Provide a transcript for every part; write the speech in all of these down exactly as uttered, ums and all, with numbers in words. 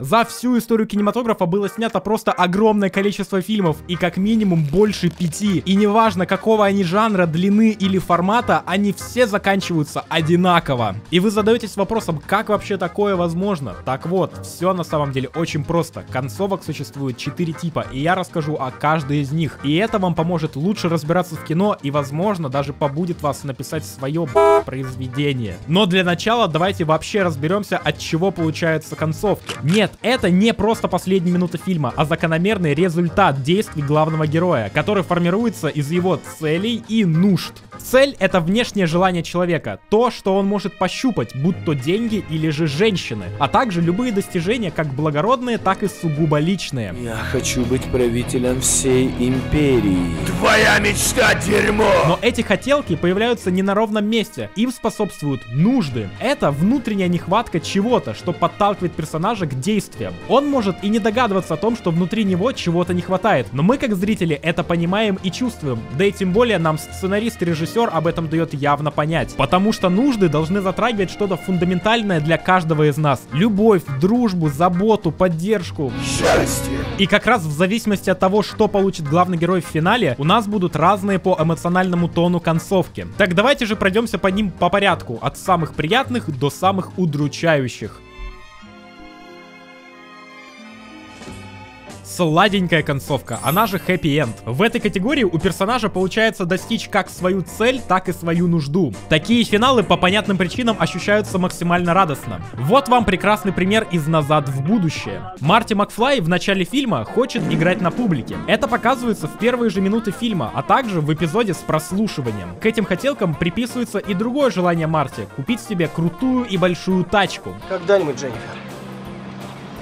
За всю историю кинематографа было снято просто огромное количество фильмов, и как минимум больше пяти. И неважно, какого они жанра, длины или формата, они все заканчиваются одинаково. И вы задаетесь вопросом, как вообще такое возможно? Так вот, все на самом деле очень просто. Концовок существует четыре типа, и я расскажу о каждой из них. И это вам поможет лучше разбираться в кино, и возможно даже побудит вас написать свое произведение. Но для начала давайте вообще разберемся, от чего получаются концовки. Нет, Нет, это не просто последняя минута фильма, а закономерный результат действий главного героя, который формируется из его целей и нужд. Цель — это внешнее желание человека, то, что он может пощупать, будь то деньги или же женщины, а также любые достижения, как благородные, так и сугубо личные. Я хочу быть правителем всей империи. Твоя мечта — дерьмо! Но эти хотелки появляются не на ровном месте, им способствуют нужды. Это внутренняя нехватка чего-то, что подталкивает персонажа к действиям. Он может и не догадываться о том, что внутри него чего-то не хватает, но мы как зрители это понимаем и чувствуем, да и тем более нам сценарист и режиссер об этом дает явно понять. Потому что нужды должны затрагивать что-то фундаментальное для каждого из нас. Любовь, дружбу, заботу, поддержку. Счастье. И как раз в зависимости от того, что получит главный герой в финале, у нас будут разные по эмоциональному тону концовки. Так давайте же пройдемся по ним по порядку, от самых приятных до самых удручающих. Сладенькая концовка, она же хэппи-энд. В этой категории у персонажа получается достичь как свою цель, так и свою нужду. Такие финалы по понятным причинам ощущаются максимально радостно. Вот вам прекрасный пример из «Назад в будущее». Марти Макфлай в начале фильма хочет играть на публике. Это показывается в первые же минуты фильма, а также в эпизоде с прослушиванием. К этим хотелкам приписывается и другое желание Марти — купить себе крутую и большую тачку. Когда-нибудь, Дженнифер.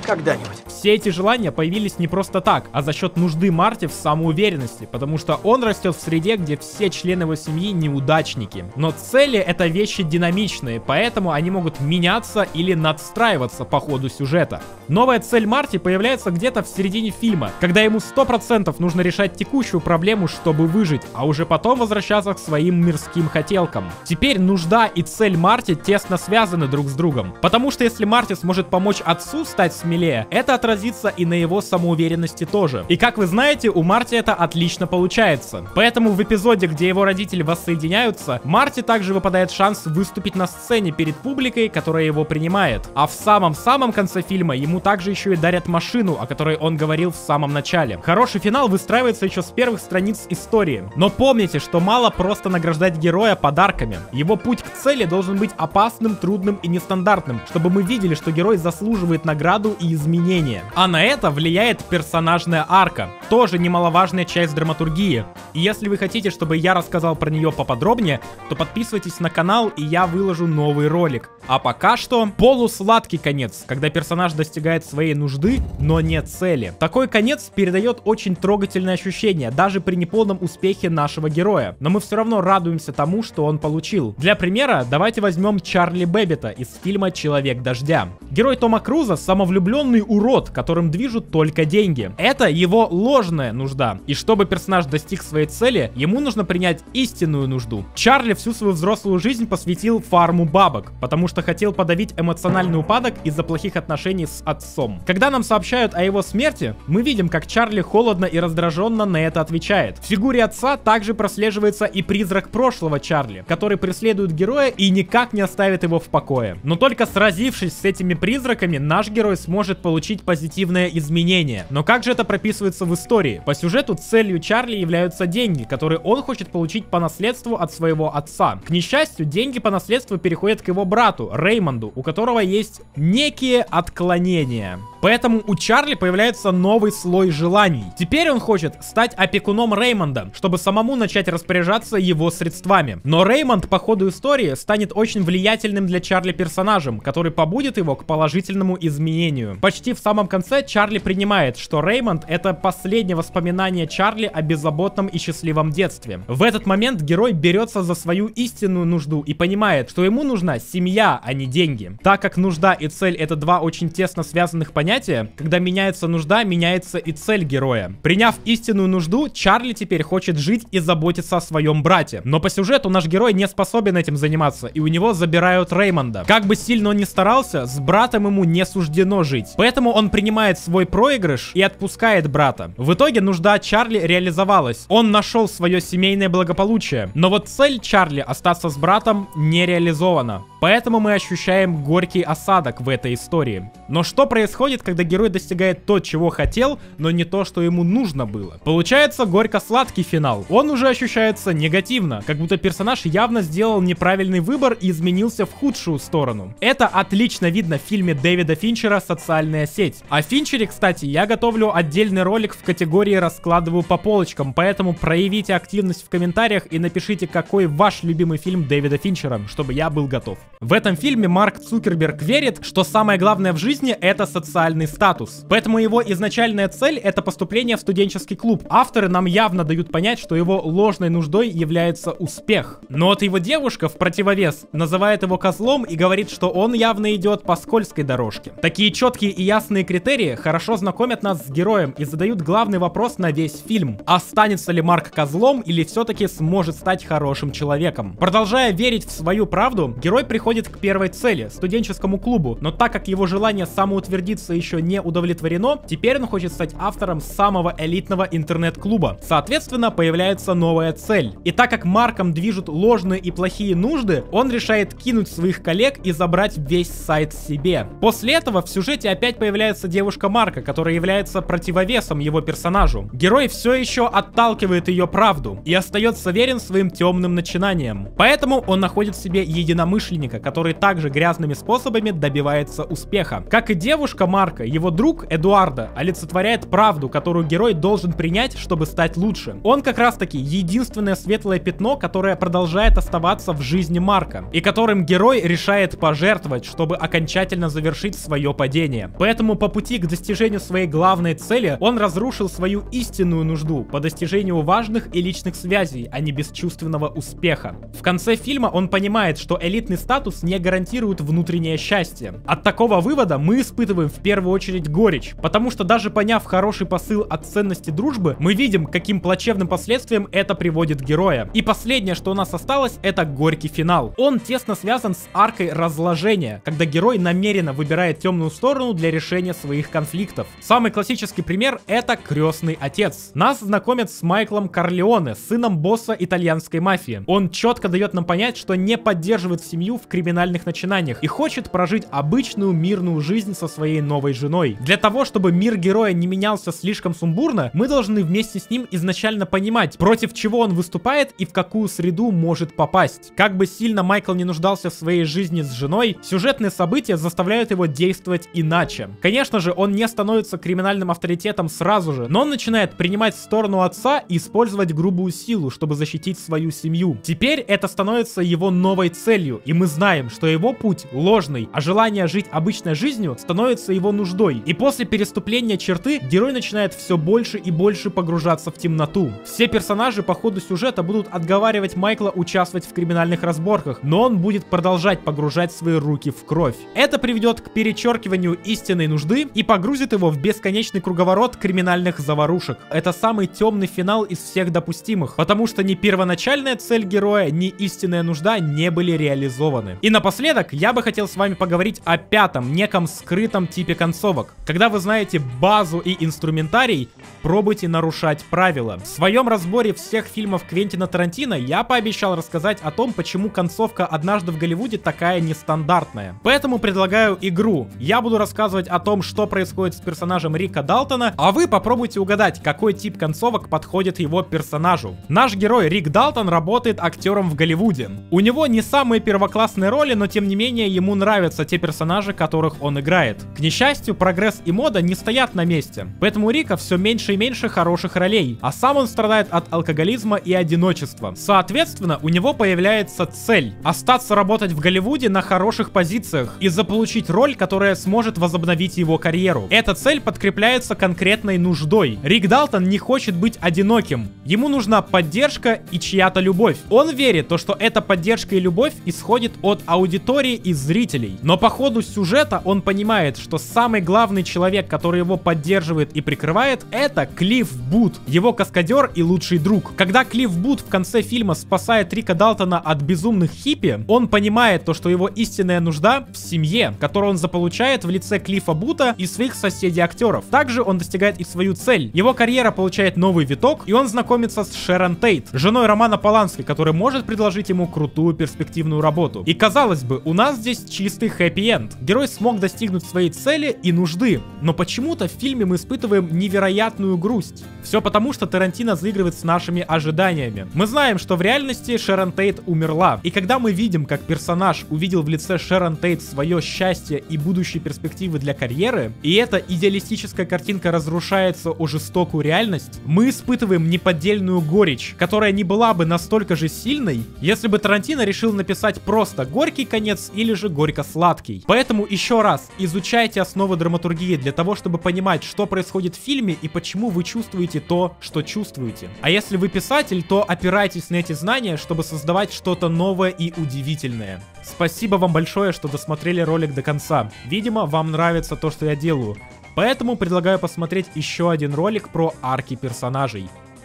Когда-нибудь. Все эти желания появились не просто так, а за счет нужды Марти в самоуверенности, потому что он растет в среде, где все члены его семьи неудачники. Но цели — это вещи динамичные, поэтому они могут меняться или надстраиваться по ходу сюжета. Новая цель Марти появляется где-то в середине фильма, когда ему сто процентов нужно решать текущую проблему, чтобы выжить, а уже потом возвращаться к своим мирским хотелкам. Теперь нужда и цель Марти тесно связаны друг с другом, потому что если Марти сможет помочь отцу стать смелее, это отражается и на его самоуверенности тоже. И как вы знаете, у Марти это отлично получается. Поэтому в эпизоде, где его родители воссоединяются, Марти также выпадает шанс выступить на сцене перед публикой, которая его принимает. А в самом-самом конце фильма ему также еще и дарят машину, о которой он говорил в самом начале. Хороший финал выстраивается еще с первых страниц истории. Но помните, что мало просто награждать героя подарками. Его путь к цели должен быть опасным, трудным и нестандартным, чтобы мы видели, что герой заслуживает награду и изменения. А на это влияет персонажная арка, тоже немаловажная часть драматургии. И если вы хотите, чтобы я рассказал про нее поподробнее, то подписывайтесь на канал, и я выложу новый ролик. А пока что полусладкий конец, когда персонаж достигает своей нужды, но не цели. Такой конец передает очень трогательное ощущение, даже при неполном успехе нашего героя. Но мы все равно радуемся тому, что он получил. Для примера, давайте возьмем Чарли Бэббита из фильма «Человек дождя». Герой Тома Круза — самовлюбленный урод, которым движут только деньги. Это его ложная нужда. И чтобы персонаж достиг своей цели, ему нужно принять истинную нужду. Чарли всю свою взрослую жизнь посвятил фарму бабок, потому что хотел подавить эмоциональный упадок из-за плохих отношений с отцом. Когда нам сообщают о его смерти, мы видим, как Чарли холодно и раздраженно на это отвечает. В фигуре отца также прослеживается и призрак прошлого Чарли, который преследует героя и никак не оставит его в покое. Но только сразившись с этими призраками, наш герой сможет получить позитивную Позитивное изменение. Но как же это прописывается в истории? По сюжету целью Чарли являются деньги, которые он хочет получить по наследству от своего отца. К несчастью, деньги по наследству переходят к его брату, Реймонду, у которого есть некие отклонения. Поэтому у Чарли появляется новый слой желаний. Теперь он хочет стать опекуном Реймонда, чтобы самому начать распоряжаться его средствами. Но Реймонд по ходу истории станет очень влиятельным для Чарли персонажем, который побудет его к положительному изменению. Почти в самом В конце Чарли принимает, что Реймонд — это последнее воспоминание Чарли о беззаботном и счастливом детстве. В этот момент герой берется за свою истинную нужду и понимает, что ему нужна семья, а не деньги. Так как нужда и цель — это два очень тесно связанных понятия, понятие, когда меняется нужда, меняется и цель героя. Приняв истинную нужду, Чарли теперь хочет жить и заботиться о своем брате. Но по сюжету наш герой не способен этим заниматься, и у него забирают Реймонда. Как бы сильно он ни старался, с братом ему не суждено жить. Поэтому он принимает свой проигрыш и отпускает брата. В итоге нужда Чарли реализовалась. Он нашел свое семейное благополучие. Но вот цель Чарли остаться с братом не реализована. Поэтому мы ощущаем горький осадок в этой истории. Но что происходит, когда герой достигает то, чего хотел, но не то, что ему нужно было? Получается горько-сладкий финал. Он уже ощущается негативно, как будто персонаж явно сделал неправильный выбор и изменился в худшую сторону. Это отлично видно в фильме Дэвида Финчера «Социальная сеть». О Финчере, кстати, я готовлю отдельный ролик в категории «Раскладываю по полочкам», поэтому проявите активность в комментариях и напишите, какой ваш любимый фильм Дэвида Финчера, чтобы я был готов. В этом фильме Марк Цукерберг верит, что самое главное в жизни — это социальный статус. Поэтому его изначальная цель — это поступление в студенческий клуб. Авторы нам явно дают понять, что его ложной нуждой является успех. Но вот его девушка, в противовес, называет его козлом и говорит, что он явно идет по скользкой дорожке. Такие четкие и ясные критерии хорошо знакомят нас с героем и задают главный вопрос на весь фильм. Останется ли Марк козлом или все-таки сможет стать хорошим человеком? Продолжая верить в свою правду, герой приходит к первой цели — студенческому клубу, но так как его желание самоутвердиться еще не удовлетворено, теперь он хочет стать автором самого элитного интернет-клуба. Соответственно, появляется новая цель. И так как Марком движут ложные и плохие нужды, он решает кинуть своих коллег и забрать весь сайт себе. После этого в сюжете опять появляется девушка Марка, которая является противовесом его персонажу. Герой все еще отталкивает ее правду и остается верен своим темным начинаниям. Поэтому он находит в себе единомышленников, который также грязными способами добивается успеха. Как и девушка Марка, его друг Эдуарда олицетворяет правду, которую герой должен принять, чтобы стать лучше. Он как раз таки единственное светлое пятно, которое продолжает оставаться в жизни Марка, и которым герой решает пожертвовать, чтобы окончательно завершить свое падение. Поэтому по пути к достижению своей главной цели он разрушил свою истинную нужду по достижению важных и личных связей, а не бесчувственного успеха. В конце фильма он понимает, что элитный статус Статус не гарантирует внутреннее счастье. От такого вывода мы испытываем в первую очередь горечь, потому что даже поняв хороший посыл от ценности дружбы, мы видим, каким плачевным последствиям это приводит героя. И последнее, что у нас осталось, это горький финал. Он тесно связан с аркой разложения, когда герой намеренно выбирает темную сторону для решения своих конфликтов. Самый классический пример — это «Крестный отец». Нас знакомят с Майклом Карлеоне, сыном босса итальянской мафии. Он четко дает нам понять, что не поддерживает семью в криминальных начинаниях и хочет прожить обычную мирную жизнь со своей новой женой. Для того, чтобы мир героя не менялся слишком сумбурно, мы должны вместе с ним изначально понимать, против чего он выступает и в какую среду может попасть. Как бы сильно Майкл не нуждался в своей жизни с женой, сюжетные события заставляют его действовать иначе. Конечно же, он не становится криминальным авторитетом сразу же, но он начинает принимать сторону отца и использовать грубую силу, чтобы защитить свою семью. Теперь это становится его новой целью, и мы Мы знаем, что его путь ложный, а желание жить обычной жизнью становится его нуждой. И после переступления черты герой начинает все больше и больше погружаться в темноту. Все персонажи по ходу сюжета будут отговаривать Майкла участвовать в криминальных разборках, но он будет продолжать погружать свои руки в кровь. Это приведет к перечеркиванию истинной нужды и погрузит его в бесконечный круговорот криминальных заварушек. Это самый темный финал из всех допустимых, потому что ни первоначальная цель героя, ни истинная нужда не были реализованы. И напоследок я бы хотел с вами поговорить о пятом, неком скрытом типе концовок. Когда вы знаете базу и инструментарий, пробуйте нарушать правила. В своем разборе всех фильмов Квентина Тарантино я пообещал рассказать о том, почему концовка «Однажды в Голливуде» такая нестандартная. Поэтому предлагаю игру. Я буду рассказывать о том, что происходит с персонажем Рика Далтона, а вы попробуйте угадать, какой тип концовок подходит его персонажу. Наш герой Рик Далтон работает актером в Голливуде. У него не самые первоклассные классные роли, но тем не менее ему нравятся те персонажи, которых он играет. К несчастью, прогресс и мода не стоят на месте, поэтому у Рика все меньше и меньше хороших ролей, а сам он страдает от алкоголизма и одиночества. Соответственно, у него появляется цель — остаться работать в Голливуде на хороших позициях и заполучить роль, которая сможет возобновить его карьеру. Эта цель подкрепляется конкретной нуждой. Рик Далтон не хочет быть одиноким, ему нужна поддержка и чья-то любовь. Он верит, что эта поддержка и любовь исходит от аудитории и зрителей. Но по ходу сюжета он понимает, что сам самый главный человек, который его поддерживает и прикрывает, это Клифф Бут, его каскадер и лучший друг. Когда Клифф Бут в конце фильма спасает Рика Далтона от безумных хиппи, он понимает то, что его истинная нужда в семье, которую он заполучает в лице Клиффа Бута и своих соседей-актеров. Также он достигает и свою цель. Его карьера получает новый виток, и он знакомится с Шерон Тейт, женой Романа Полански, который может предложить ему крутую перспективную работу. И казалось бы, у нас здесь чистый хэппи-энд. Герой смог достигнуть своей цели и нужды, но почему-то в фильме мы испытываем невероятную грусть. Все потому, что Тарантино заигрывает с нашими ожиданиями. Мы знаем, что в реальности Шерон Тейт умерла, и когда мы видим, как персонаж увидел в лице Шерон Тейт свое счастье и будущие перспективы для карьеры, и эта идеалистическая картинка разрушается о жестокую реальность, мы испытываем неподдельную горечь, которая не была бы настолько же сильной, если бы Тарантино решил написать просто горький конец или же горько-сладкий. Поэтому еще раз, изучайте основы драматургии для того, чтобы понимать, что происходит в фильме и почему вы чувствуете то, что чувствуете. А если вы писатель, то опирайтесь на эти знания, чтобы создавать что-то новое и удивительное. Спасибо вам большое, что досмотрели ролик до конца. Видимо, вам нравится то, что я делаю. Поэтому предлагаю посмотреть еще один ролик про арки персонажей.